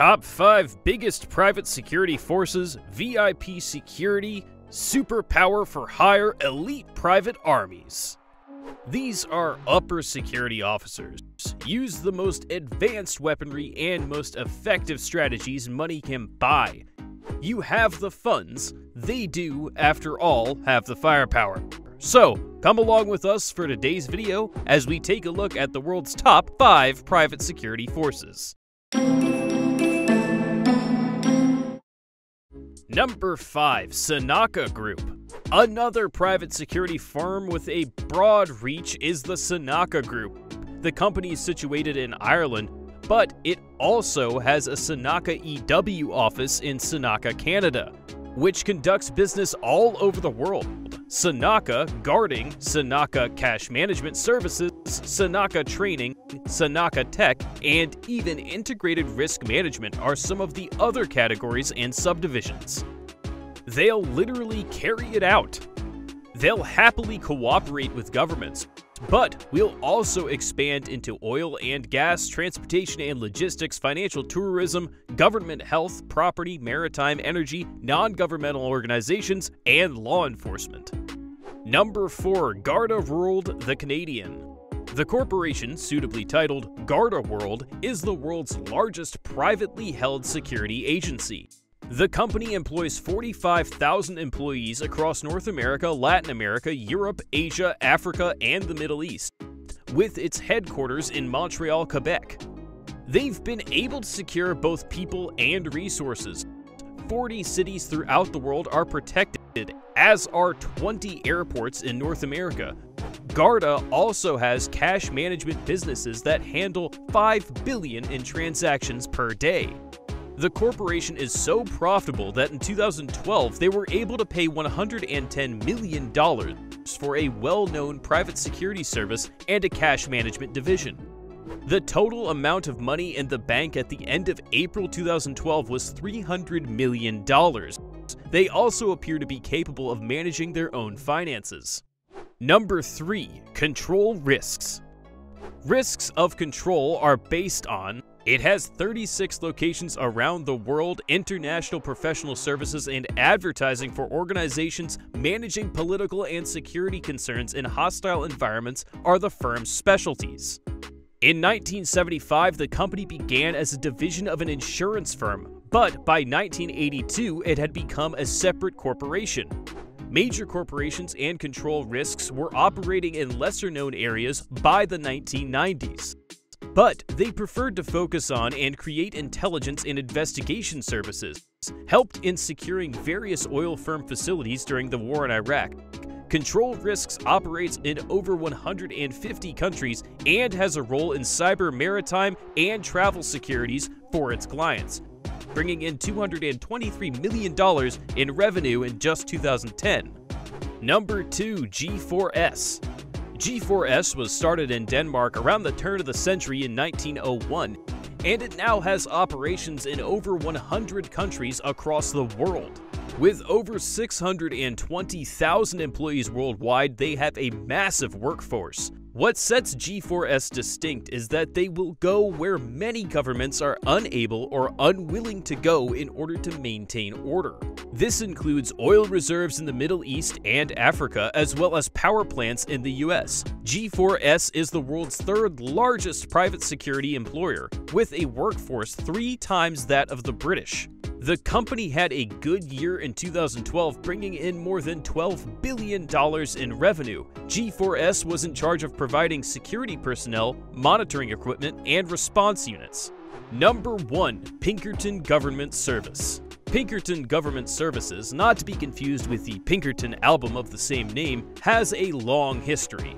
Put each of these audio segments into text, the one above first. Top 5 Biggest Private Security Forces VIP Security Superpower for Hire Elite Private Armies. These are upper security officers. Use the most advanced weaponry and most effective strategies money can buy. You have the funds, they do, after all, have the firepower. So, come along with us for today's video as we take a look at the world's top 5 private security forces. Number 5. Senaca Group. Another private security firm with a broad reach is the Senaca Group. The company is situated in Ireland, but it also has a Senaca EW office in Senaca, Canada, which conducts business all over the world. Senaca Guarding, Senaca Cash Management Services, Senaca Training, Senaca Tech, and even Integrated Risk Management are some of the other categories and subdivisions. They'll literally carry it out. They'll happily cooperate with governments, but we'll also expand into oil and gas, transportation and logistics, financial tourism, government health, property, maritime energy, non-governmental organizations, and law enforcement. Number 4. GardaWorld the Canadian. The corporation, suitably titled GardaWorld, is the world's largest privately held security agency. The company employs 45,000 employees across North America, Latin America, Europe, Asia, Africa, and the Middle East, with its headquarters in Montreal, Quebec. They've been able to secure both people and resources. 40 cities throughout the world are protected, as are 20 airports in North America. Garda also has cash management businesses that handle $5 billion in transactions per day. The corporation is so profitable that in 2012 they were able to pay $110 million for a well-known private security service and a cash management division. The total amount of money in the bank at the end of April 2012 was $300 million. They also appear to be capable of managing their own finances. Number 3. Control Risks. Risks of Control are based on: it has 36 locations around the world, international professional services and advertising for organizations managing political and security concerns in hostile environments are the firm's specialties. In 1975, the company began as a division of an insurance firm, but by 1982 it had become a separate corporation. Major corporations and Control Risks were operating in lesser-known areas by the 1990s. But they preferred to focus on and create intelligence and investigation services, helped in securing various oil firm facilities during the war in Iraq. Control Risks operates in over 150 countries and has a role in cyber, maritime, and travel securities for its clients, bringing in $223 million in revenue in just 2010. Number 2. G4S. G4S was started in Denmark around the turn of the century in 1901, and it now has operations in over 100 countries across the world. With over 620,000 employees worldwide, they have a massive workforce. What sets G4S distinct is that they will go where many governments are unable or unwilling to go in order to maintain order. This includes oil reserves in the Middle East and Africa, as well as power plants in the US. G4S is the world's third largest private security employer, with a workforce 3 times that of the British. The company had a good year in 2012, bringing in more than $12 billion in revenue. G4S was in charge of providing security personnel, monitoring equipment, and response units. Number 1. Pinkerton Government Service. Pinkerton Government Services, not to be confused with the Pinkerton album of the same name, has a long history.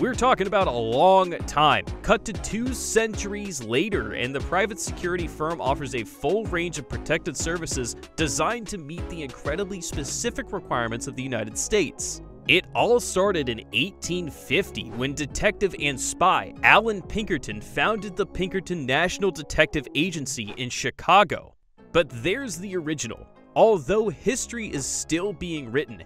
We're talking about a long time. Cut to 2 centuries later, and the private security firm offers a full range of protected services designed to meet the incredibly specific requirements of the United States. It all started in 1850 when detective and spy Alan Pinkerton founded the Pinkerton National Detective Agency in Chicago. But there's the original. Although history is still being written,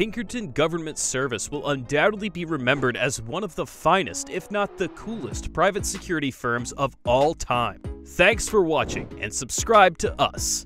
Pinkerton government service will undoubtedly be remembered as one of the finest, if not the coolest, private security firms of all time. Thanks for watching, and subscribe to us.